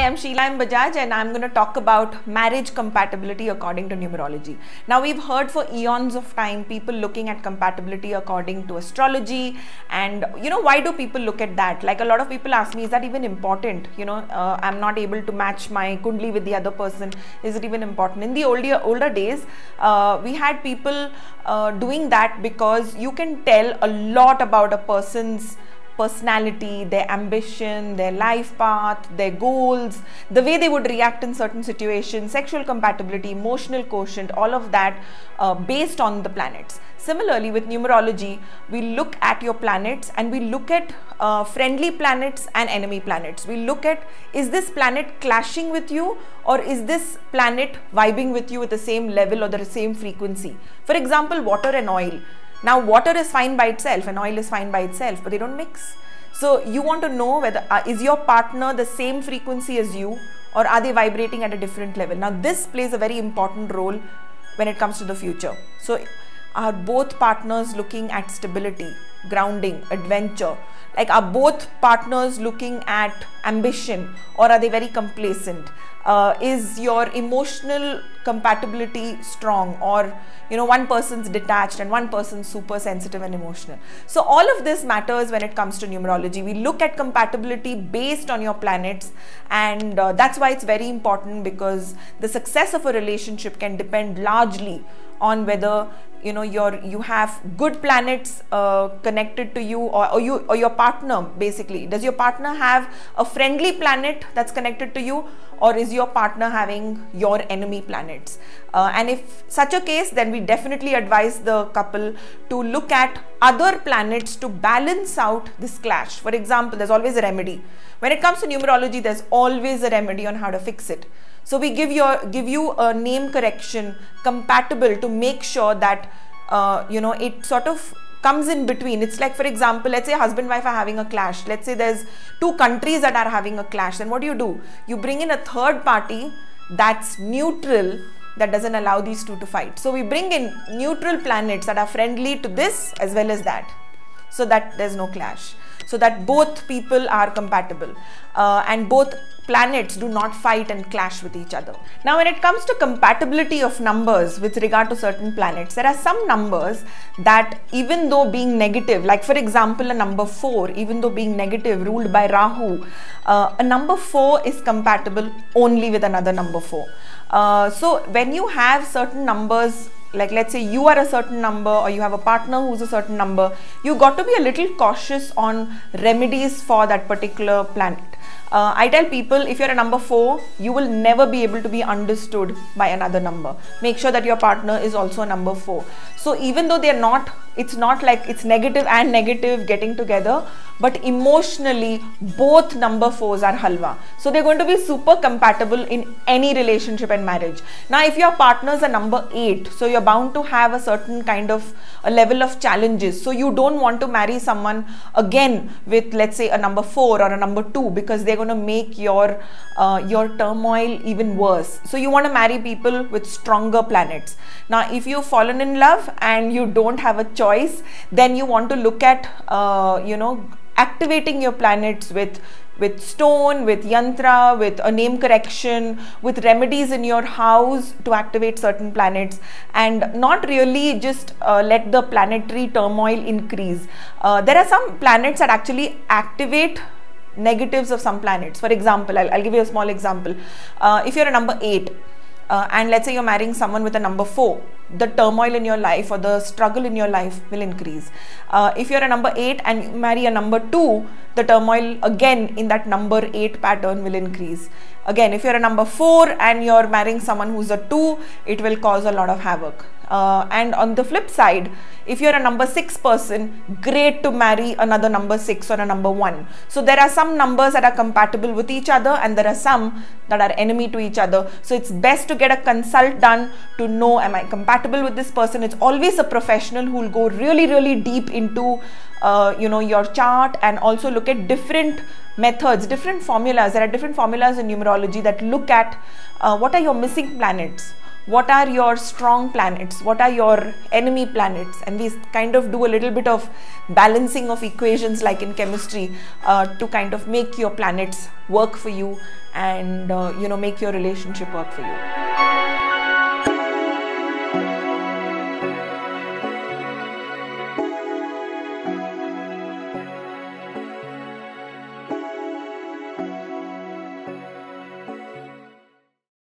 Hi, I'm Sheila i Bajaj and I'm going to talk about marriage compatibility according to numerology. Now we've heard for eons of time people looking at compatibility according to astrology, and why do people look at that? Like, a lot of people ask me, is that even important? I'm not able to match my Kundli with the other person. Is it even important? In the older days, we had people doing that because you can tell a lot about a person's personality, their ambition, their life path, their goals, the way they would react in certain situations, sexual compatibility, emotional quotient, all of that based on the planets. Similarly, with numerology, we look at your planets and we look at friendly planets and enemy planets. We look at, is this planet clashing with you, or is this planet vibing with you at the same level or the same frequency? For example, water and oil. Now, water is fine by itself and oil is fine by itself, but they don't mix. So you want to know whether is your partner the same frequency as you, or are they vibrating at a different level? Now, this plays a very important role when it comes to the future. So are both partners looking at stability, grounding, adventure? Like, are both partners looking at ambition, or are they very complacent? Is your emotional compatibility strong, or one person's detached and one person's super sensitive and emotional? So all of this matters when it comes to numerology. We look at compatibility based on your planets, and that's why it's very important, because the success of a relationship can depend largely on whether you have good planets connected to you, or your partner. Basically, does your partner have a friendly planet that's connected to you, or is your partner having your enemy planets? And if such a case, then we definitely advise the couple to look at other planets to balance out this clash. For example, there's always a remedy. When it comes to numerology, there's always a remedy on how to fix it. So we give you a name correction compatible to make sure that it sort of comes in between. It's like, for example, let's say husband and wife are having a clash. Let's say there's two countries that are having a clash. Then what do? You bring in a third party that's neutral, that doesn't allow these two to fight. So we bring in neutral planets that are friendly to this as well as that, so that there's no clash, so that both people are compatible and both planets do not fight and clash with each other. Now, when it comes to compatibility of numbers with regard to certain planets, there are some numbers that, even though being negative, like for example a number 4, even though being negative, ruled by Rahu, a number 4 is compatible only with another number 4. So when you have certain numbers, like let's say you are a certain number or you have a partner who's a certain number, you got to be a little cautious on remedies for that particular planet. I tell people, if you're a number 4, you will never be able to be understood by another number. Make sure that your partner is also a number 4. So even though they're not, it's not like it's negative and negative getting together, but emotionally both number 4s are halwa. So they're going to be super compatible in any relationship and marriage. Now, if your partner's a number 8, so you're bound to have a certain kind of a level of challenges. So you don't want to marry someone again with, let's say, a number 4 or a number 2, because they're going to make your turmoil even worse. So you want to marry people with stronger planets. Now, if you've fallen in love and you don't have a choice, then you want to look at activating your planets with stone, with yantra, with a name correction, with remedies in your house to activate certain planets, and not really just let the planetary turmoil increase. There are some planets that actually activate negatives of some planets. For example, I'll give you a small example. If you're a number 8 and let's say you're marrying someone with a number 4, the turmoil in your life or the struggle in your life will increase. If you're a number 8 and you marry a number 2, the turmoil again in that number 8 pattern will increase. Again, if you're a number 4 and you're marrying someone who's a 2, it will cause a lot of havoc. And on the flip side, if you're a number 6 person, great to marry another number 6 or a number 1. So there are some numbers that are compatible with each other, and there are some that are enemy to each other. So it's best to get a consult done to know, am I compatible with this person? It's always a professional who will go really, really deep into your chart, and also look at different methods, different formulas. There are different formulas in numerology that look at what are your missing planets. what are your strong planets, what are your enemy planets, and we kind of do a little bit of balancing of equations like in chemistry to kind of make your planets work for you and make your relationship work for you.